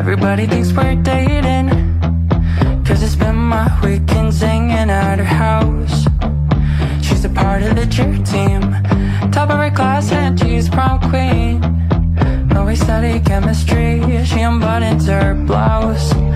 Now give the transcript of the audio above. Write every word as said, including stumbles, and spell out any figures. Everybody thinks we're dating, cause I spend my weekends hanging at her house. She's a part of the cheer team, top of her class and she's prom queen. But we study chemistry, she unbuttons her blouse.